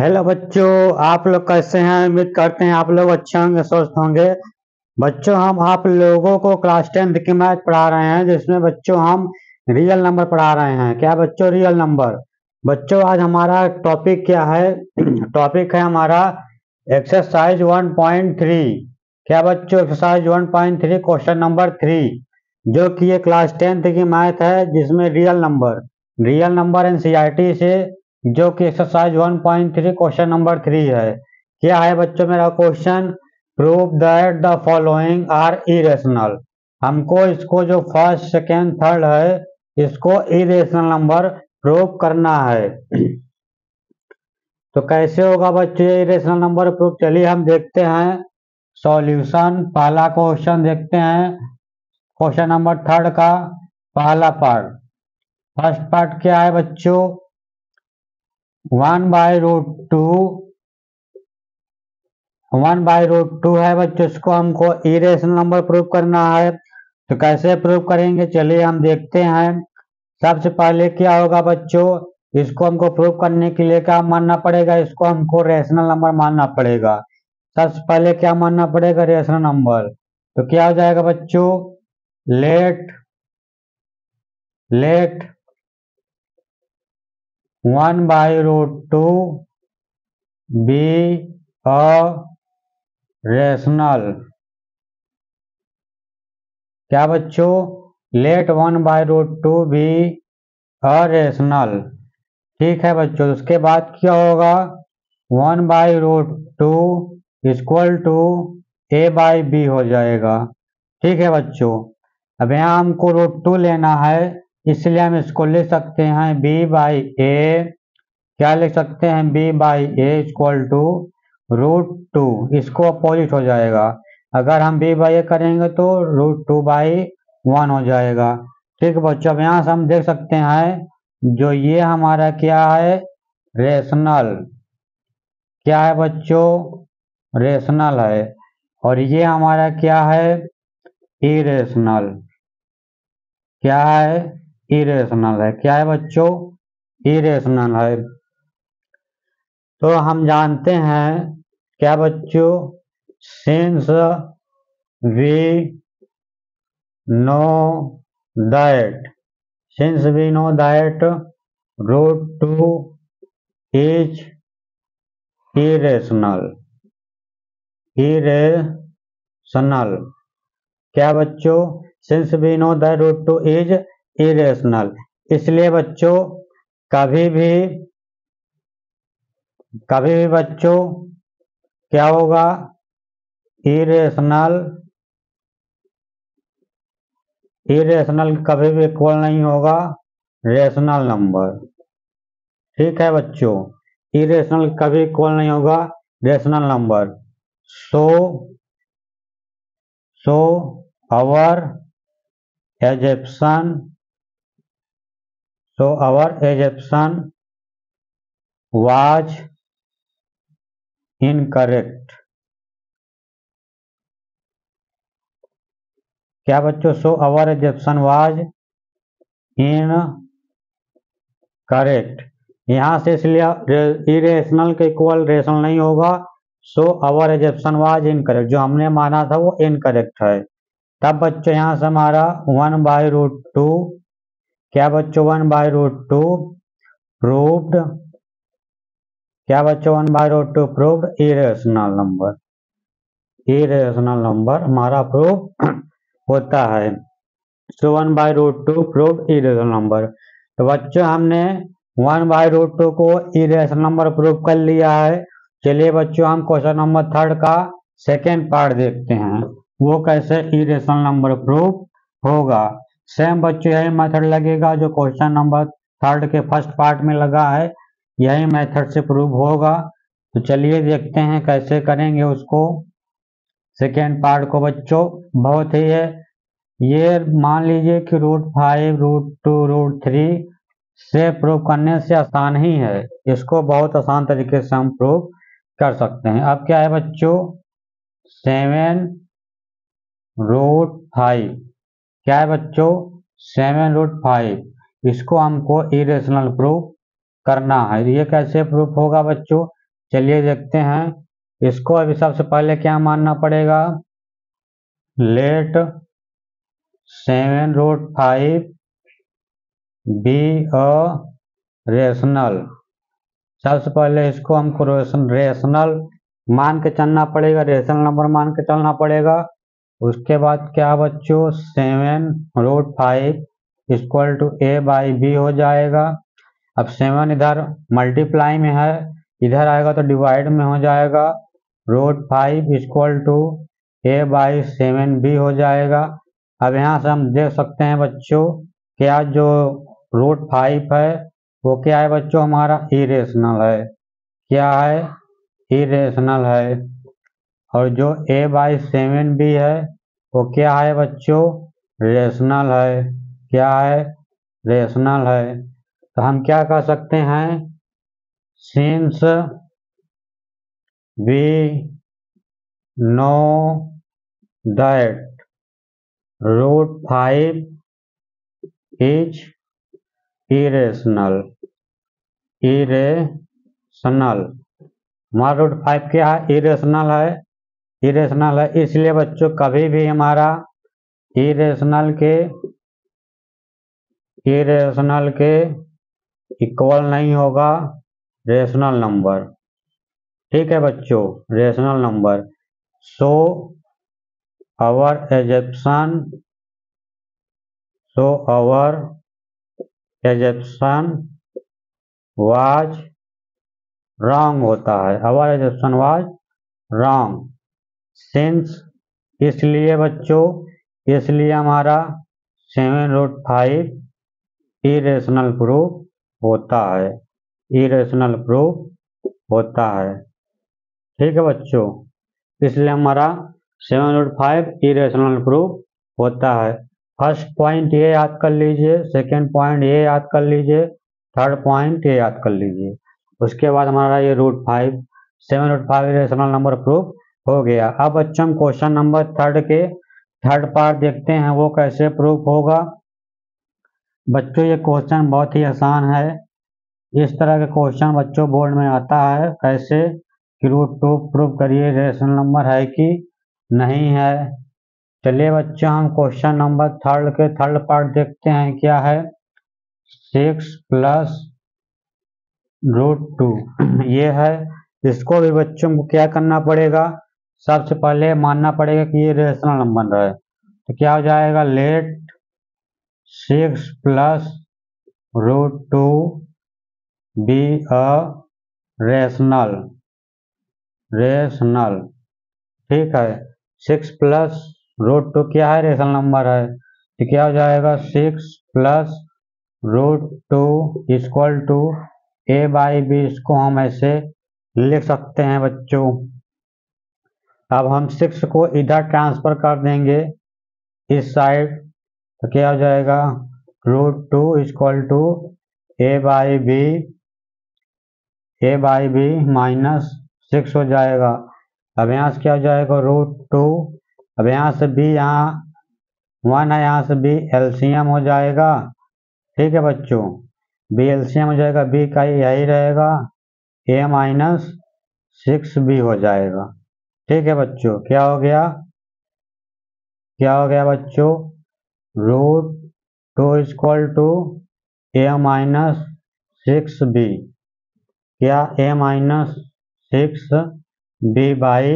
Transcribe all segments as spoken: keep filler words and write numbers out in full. Hello बच्चों, आप लोग कैसे हैं। उम्मीद करते हैं आप लोग अच्छे होंगे, स्वस्थ होंगे। बच्चों, हम आप लोगों को क्लास टेंथ की मैथ पढ़ा रहे हैं, जिसमें बच्चों हम रियल नंबर पढ़ा रहे हैं। क्या बच्चों? Real number. बच्चों, आज हमारा टॉपिक क्या है? टॉपिक है हमारा एक्सरसाइज वन पॉइंट थ्री। क्या बच्चों? Exercise one point three question number three, जो कि ये क्लास टेंथ की मैथ है, जिसमें real number real number NCERT से, जो कि exercise one point three question number three है। क्या है बच्चों मेरा question? Prove that the following are irrational. हमको इसको जो फर्स्ट सेकेंड थर्ड है, इसको इरेशनल नंबर प्रूव करना है। तो कैसे होगा बच्चों ये इरेशनल नंबर प्रूव? चलिए हम देखते हैं सॉल्यूशन। पहला क्वेश्चन देखते हैं, क्वेश्चन नंबर थर्ड का पहला पार्ट। फर्स्ट पार्ट क्या है बच्चों? One by root two one by root two है बच्चों। इसको हमको इरेशनल नंबर प्रूव करना है। तो कैसे प्रूव करेंगे, चलिए हम देखते हैं। सबसे पहले क्या होगा बच्चों, इसको हमको प्रूव करने के लिए क्या मानना पड़ेगा? इसको हमको रेशनल नंबर मानना पड़ेगा। सबसे पहले क्या मानना पड़ेगा? Rational number. तो क्या हो जाएगा बच्चों? Let let one by root two be a rational. क्या बच्चों? Let one by root two be a rational. ठीक है बच्चों, उसके बाद क्या होगा? One by root two equal to A by B हो जाएगा। ठीक है बच्चों, अब यहाँ हमको रूट टू लेना है, इसलिए हम इसको लिख सकते हैं b बाई ए। क्या लिख सकते हैं? b by A equal to root two. इसको अपोजिट हो जाएगा, अगर हम b बाई ए करेंगे तो रूट टू बाई वन हो जाएगा। ठीक बच्चों, अब यहाँ से हम देख सकते हैं जो ये हमारा क्या है? रेशनल। क्या है बच्चों? रेशनल है। और ये हमारा क्या है? इरेशनल। क्या है? इरेशनल है। क्या है बच्चों? इरेशनल है। तो हम जानते हैं क्या बच्चों? Since we know that since we know that root two is irrational irrational क्या बच्चों? Since we know that root two is irrational. इसलिए बच्चों कभी भी कभी भी बच्चों क्या होगा? इरेशनल इरेशनल कभी भी इक्वल नहीं होगा रेशनल नंबर। ठीक है बच्चों, इरेशनल कभी इक्वल नहीं होगा rational number. So so our assumption So our assumption was incorrect। क्या बच्चों? So our assumption was incorrect। यहाँ से इसलिए इरेशनल के इक्वल रेशनल नहीं होगा। So our assumption was incorrect, जो हमने माना था वो इनकरेक्ट है। तब बच्चों यहाँ से हमारा वन बाई रूट टू क्या बच्चों? One by root two proved क्या बच्चों? One by root two proved irrational number irrational number हमारा प्रूव होता है। So one by root two proved irrational number. तो बच्चों हमने वन बाई रूट टू को इरेशनल नंबर प्रूव कर लिया है। चलिए बच्चों, हम क्वेश्चन नंबर थर्ड का सेकेंड पार्ट देखते हैं, वो कैसे इरेशनल नंबर प्रूव होगा। सेम बच्चों यही मेथड लगेगा जो क्वेश्चन नंबर थर्ड के फर्स्ट पार्ट में लगा है, यही मेथड से प्रूव होगा। तो चलिए देखते हैं कैसे करेंगे उसको, सेकेंड पार्ट को। बच्चों बहुत ही है ये, मान लीजिए कि root five root two root three से प्रूव करने से आसान ही है। इसको बहुत आसान तरीके से हम प्रूव कर सकते हैं। अब क्या है बच्चों? सेवन रूट फाइव क्या है बच्चों? Seven root five. इसको हमको इरेशनल प्रूफ करना है। ये कैसे प्रूफ होगा बच्चों? चलिए देखते हैं इसको। अभी सबसे पहले क्या मानना पड़ेगा, let seven root five be a rational. सबसे पहले इसको हमको रेशनल मान के चलना पड़ेगा, रेशनल नंबर मान के चलना पड़ेगा। उसके बाद क्या बच्चों, seven root five equal to A by B हो जाएगा। अब सेवन इधर मल्टीप्लाई में है, इधर आएगा तो डिवाइड में हो जाएगा। Root five equal to A by seven B हो जाएगा। अब यहाँ से हम देख सकते हैं बच्चों क्या जो रूट फाइव है वो क्या है बच्चों, हमारा इरेशनल है। क्या है, इरेशनल है। और जो ए बाई सेवन बी है वो क्या है बच्चों, रेशनल है। क्या है, रेशनल है। तो हम क्या कह सकते हैं, since we know that root five is irrational, irrational हमारा रूट फाइव क्या है, इरेशनल है, इरेशनल है। इसलिए बच्चों कभी भी हमारा इरेशनल के इरेशनल के इक्वल नहीं होगा रेशनल नंबर। ठीक है बच्चों, rational number. So our assumption so our assumption was wrong होता है। Our assumption was wrong since, इसलिए बच्चों, इसलिए हमारा seven root five irrational proof होता है, इरेशनल प्रूफ होता है। ठीक है बच्चों, इसलिए हमारा seven root five irrational proof होता है। फर्स्ट पॉइंट ये याद कर लीजिए, सेकंड पॉइंट ये याद कर लीजिए, थर्ड पॉइंट ये याद कर लीजिए। उसके बाद हमारा ये root five seven root five rational number proof हो गया। अब बच्चों हम क्वेश्चन नंबर थर्ड के थर्ड पार्ट देखते हैं वो कैसे प्रूफ होगा। बच्चों ये क्वेश्चन बहुत ही आसान है। इस तरह के क्वेश्चन बच्चों बोर्ड में आता है, कैसे कि रूट टू प्रूफ करिए रेशनल नंबर है कि नहीं है। चलिए बच्चों हम क्वेश्चन नंबर थर्ड के थर्ड पार्ट देखते हैं क्या है। सिक्स प्लस रूट टू ये है, इसको भी बच्चों को क्या करना पड़ेगा, सबसे पहले मानना पड़ेगा कि ये रेशनल नंबर है। तो क्या हो जाएगा, let six plus root two be a rational, rational. ठीक है, सिक्स प्लस रूट टू क्या है, रेशनल नंबर है। तो क्या हो जाएगा, six plus root two equal to A by B, इसको हम ऐसे लिख सकते हैं बच्चों। अब हम सिक्स को इधर ट्रांसफर कर देंगे इस साइड, तो क्या हो जाएगा, root two equal to A by B, A by B minus six हो जाएगा। अब यहाँ से क्या हो जाएगा, रूट टू, अब यहाँ से बी, यहाँ वन है, यहाँ से बी एलसीएम हो जाएगा। ठीक है बच्चों, बी एलसीएम हो जाएगा, बी का यही रहेगा, ए माइनस सिक्स बी हो जाएगा। ठीक है बच्चों, क्या हो गया, क्या हो गया बच्चों, root two equal to A minus six B, क्या A minus six B by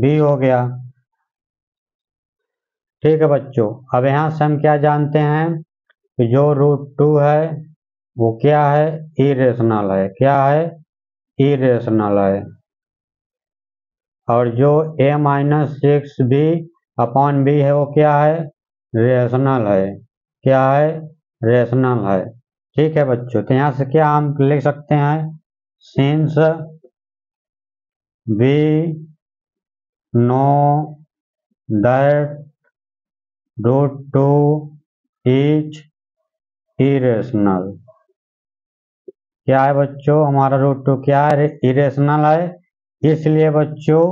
B हो गया। ठीक है बच्चों, अब यहाँ से हम क्या जानते हैं कि जो रूट टू है वो क्या है, इरेशनल है। क्या है, इरेशनल है। और जो A minus six B upon B है वो क्या है, रेशनल है। क्या है, रेशनल है। ठीक है बच्चों, तो यहाँ से क्या हम लिख सकते हैं, since we know that root two is irrational. क्या है बच्चों, हमारा रूट टू क्या है, इरेशनल है। इसलिए बच्चों,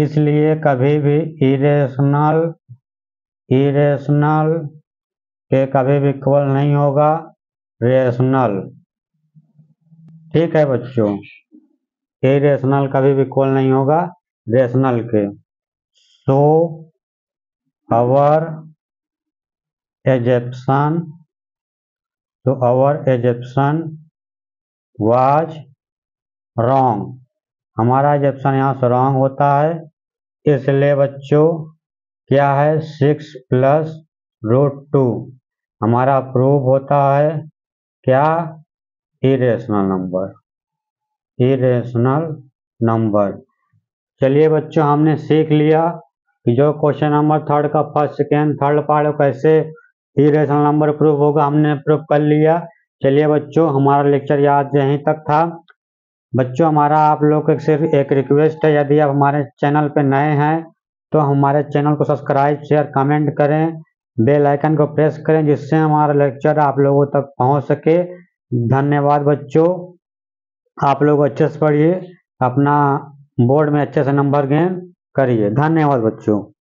इसलिए कभी भी इरेशनल इरेशनल के कभी भी इक्वल नहीं होगा रेशनल। ठीक है बच्चों, के रेशनल कभी भी इक्वल नहीं होगा रेशनल के। सो आवर एग्जेप्शन, तो आवर एग्जेप्शन वाज रॉन्ग, हमारा एग्जेप्शन यहाँ से रॉन्ग होता है। इसलिए बच्चों क्या है सिक्स प्लस रूट टू हमारा प्रूव होता है क्या इरेशनल नंबर, इरेशनल नंबर। चलिए बच्चों हमने सीख लिया कि जो क्वेश्चन नंबर थर्ड का फर्स्ट सेकेंड थर्ड पार्ट कैसे इरेशनल नंबर प्रूव होगा हमने प्रूव कर लिया। चलिए बच्चों हमारा लेक्चर आज यहीं तक था। बच्चों हमारा आप लोग एक सिर्फ एक रिक्वेस्ट है, यदि आप हमारे चैनल पर नए हैं तो हमारे चैनल को सब्सक्राइब शेयर कमेंट करें, बेल आइकन को प्रेस करें जिससे हमारा लेक्चर आप लोगों तक पहुंच सके। धन्यवाद बच्चों, आप लोग अच्छे से पढ़िए, अपना बोर्ड में अच्छे से नंबर गेन करिए। धन्यवाद बच्चों।